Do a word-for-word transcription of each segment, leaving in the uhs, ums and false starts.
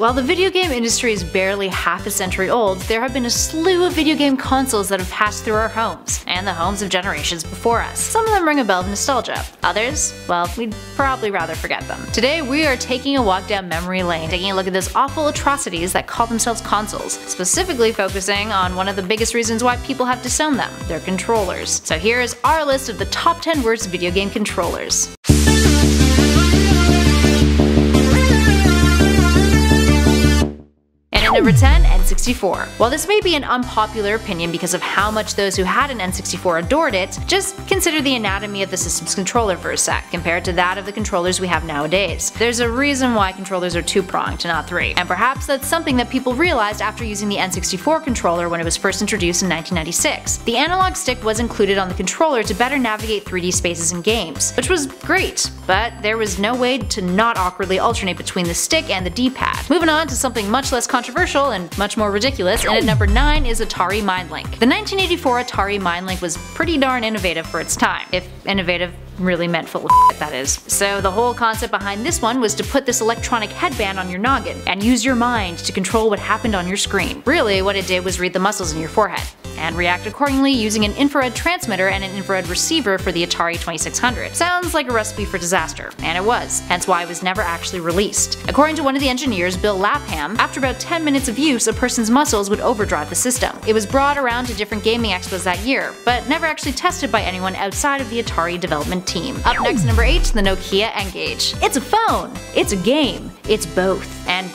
While the video game industry is barely half a century old, there have been a slew of video game consoles that have passed through our homes, and the homes of generations before us. Some of them ring a bell of nostalgia, others, well, we'd probably rather forget them. Today we are taking a walk down memory lane, taking a look at those awful atrocities that call themselves consoles, specifically focusing on one of the biggest reasons why people have disowned them, their controllers. So here is our list of the top ten worst video game controllers. Number ten, N sixty-four. While this may be an unpopular opinion because of how much those who had an N sixty-four adored it, just consider the anatomy of the system's controller for a sec, compared to that of the controllers we have nowadays. There's a reason why controllers are two-pronged, not three, and perhaps that's something that people realized after using the N sixty-four controller when it was first introduced in nineteen ninety-six. The analog stick was included on the controller to better navigate three D spaces in games, which was great, but there was no way to not awkwardly alternate between the stick and the D-pad. Moving on to something much less controversial and much more ridiculous, and at number nine is Atari MindLink. The nineteen eighty-four Atari MindLink was pretty darn innovative for its time, if innovative really meant full of shit, that is. So the whole concept behind this one was to put this electronic headband on your noggin and use your mind to control what happened on your screen. Really, what it did was read the muscles in your forehead and react accordingly using an infrared transmitter and an infrared receiver for the Atari twenty-six hundred. Sounds like a recipe for disaster, and it was, hence why it was never actually released. According to one of the engineers, Bill Lapham, after about ten minutes of use, a person's muscles would overdrive the system. It was brought around to different gaming expos that year, but never actually tested by anyone outside of the Atari development team. Up next, number eight, the Nokia N-Gage. It's a phone, it's a game, it's both. And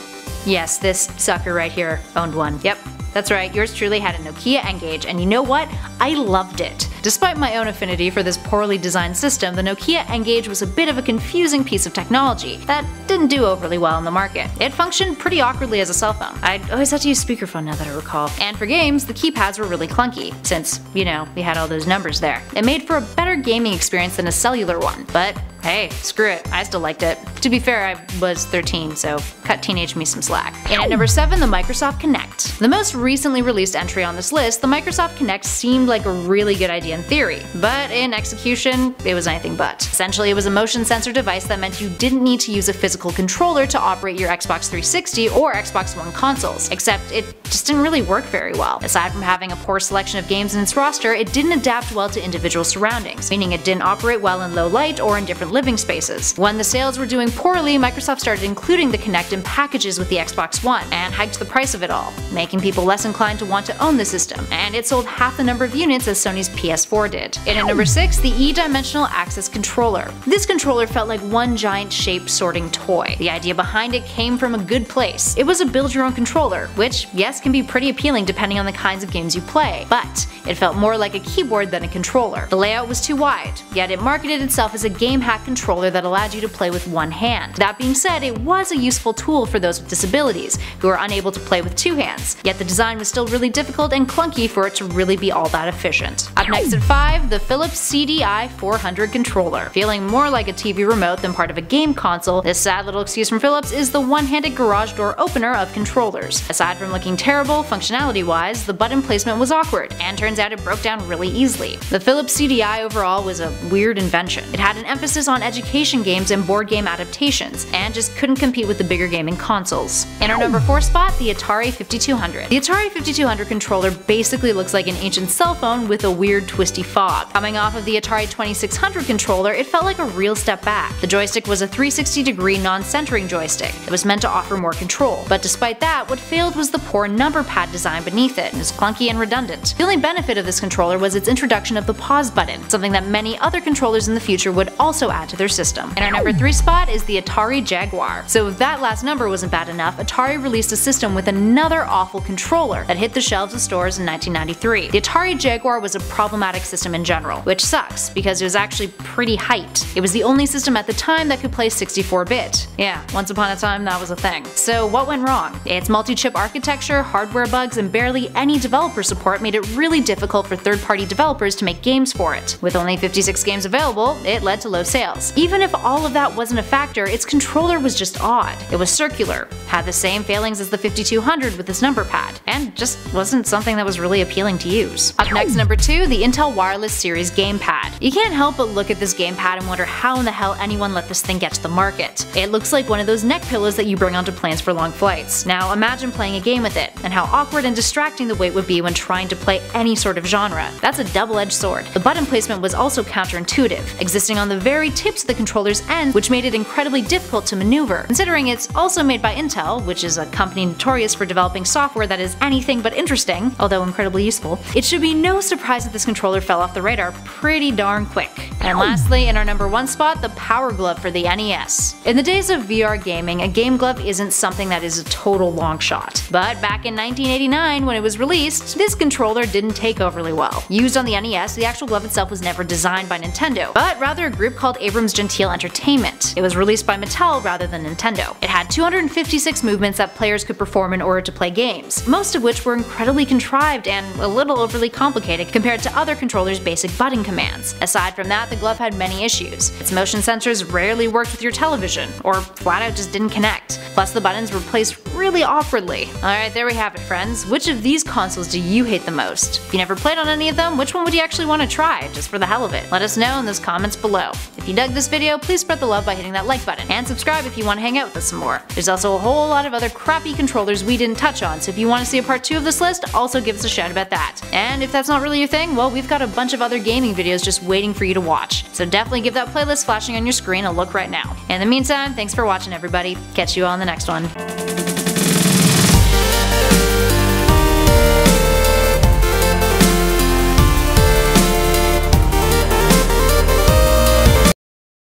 yes, this sucker right here owned one. Yep. That's right, yours truly had a Nokia N-Gage, and you know what? I loved it. Despite my own affinity for this poorly designed system, the Nokia N-Gage was a bit of a confusing piece of technology that didn't do overly well in the market. It functioned pretty awkwardly as a cell phone. I always had to use speakerphone now that I recall. And for games, the keypads were really clunky, since, you know, we had all those numbers there. It made for a better gaming experience than a cellular one, but hey, screw it, I still liked it. To be fair, I was thirteen, so cut teenage me some slack. And at number seven, the Microsoft Kinect. The most recently released entry on this list, the Microsoft Kinect seemed like a really good idea in theory, but in execution, it was anything but. Essentially, it was a motion sensor device that meant you didn't need to use a physical controller to operate your Xbox three sixty or Xbox One consoles, except it just didn't really work very well. Aside from having a poor selection of games in its roster, it didn't adapt well to individual surroundings, meaning it didn't operate well in low light or in different living spaces. When the sales were doing poorly, Microsoft started including the Kinect in packages with the Xbox One and hiked the price of it all, making people less inclined to want to own the system, and it sold half the number of units as Sony's P S four did. And at number six, the eDimensional Axis controller. This controller felt like one giant shape sorting toy. The idea behind it came from a good place. It was a build-your-own controller, which, yes, can be pretty appealing depending on the kinds of games you play, but it felt more like a keyboard than a controller. The layout was too wide, yet it marketed itself as a game hack controller that allowed you to play with one hand. That being said, it was a useful tool for those with disabilities who are unable to play with two hands, yet the design was still really difficult and clunky for it to really be all that efficient. Up next at five, the Philips C D I four hundred controller. Feeling more like a T V remote than part of a game console, this sad little excuse from Philips is the one-handed garage door opener of controllers. Aside from looking terrible functionality-wise, the button placement was awkward, and turns out it broke down really easily. The Philips C D I overall was a weird invention. It had an emphasis on education games and board game adaptations, and just couldn't compete with the bigger gaming consoles. In our number four spot, the Atari fifty-two hundred. The Atari fifty-two hundred controller basically looks like an ancient cell phone with a weird twisty fob. Coming off of the Atari twenty-six hundred controller, it felt like a real step back. The joystick was a three sixty degree non-centering joystick that was meant to offer more control, but despite that, what failed was the poor number pad design beneath it, and is clunky and redundant. The only benefit of this controller was its introduction of the pause button, something that many other controllers in the future would also add to their system. And our number three spot is the Atari Jaguar. So if that last number wasn't bad enough, Atari released a system with another awful controller that hit the shelves of stores in nineteen ninety-three. The Atari Jaguar was a problematic system in general, which sucks because it was actually pretty hyped. It was the only system at the time that could play sixty-four bit. Yeah, once upon a time that was a thing. So what went wrong? Its multi-chip architecture, hardware bugs, and barely any developer support made it really difficult for third-party developers to make games for it. With only fifty-six games available, it led to low sales. Even if all of that wasn't a factor, its controller was just odd. It was circular, had the same failings as the fifty-two hundred with this number pad, and just wasn't something that was really appealing to use. Up next, number two, the Intel Wireless Series Game Pad. You can't help but look at this game pad and wonder how in the hell anyone let this thing get to the market. It looks like one of those neck pillows that you bring onto planes for long flights. Now imagine playing a game with it, and how awkward and distracting the weight would be when trying to play any sort of genre. That's a double-edged sword. The button placement was also counterintuitive, existing on the very tips of the controller's end, which made it incredibly difficult to maneuver, considering it's also made by Intel, which is a company notorious for developing software that is anything but interesting, although incredibly useful. It should be no surprise that this controller fell off the radar pretty darn quick. And lastly, in our number one spot, the Power Glove for the N E S. In the days of V R gaming, a game glove isn't something that is a total long shot. But back in nineteen eighty-nine, when it was released, this controller didn't take overly well. Used on the N E S, the actual glove itself was never designed by Nintendo, but rather a group called Abrams Gentile Entertainment. It was released by Mattel rather than Nintendo. It had two hundred fifty-six movements that players could perform in order to play games, most of which were incredibly contrived and a little overly complicated compared to other controllers' basic button commands. Aside from that, the glove had many issues. Its motion sensors rarely worked with your television, or flat out just didn't connect. Plus, the buttons were placed really awkwardly. Alright, there we have it, friends. Which of these consoles do you hate the most? If you never played on any of them, which one would you actually want to try, just for the hell of it? Let us know in those comments below. If you dug this video, please spread the love by hitting that like button, and subscribe if you want to hang out with us some more. There's also a whole lot of other crappy controllers we didn't touch on, so if you want to see a part two of this list, also give us a shout about that. And if that's not really your thing, well, we've got a bunch of other gaming videos just waiting for you to watch, so definitely give that playlist flashing on your screen a look right now. In the meantime, thanks for watching, everybody. Catch you all in the next one.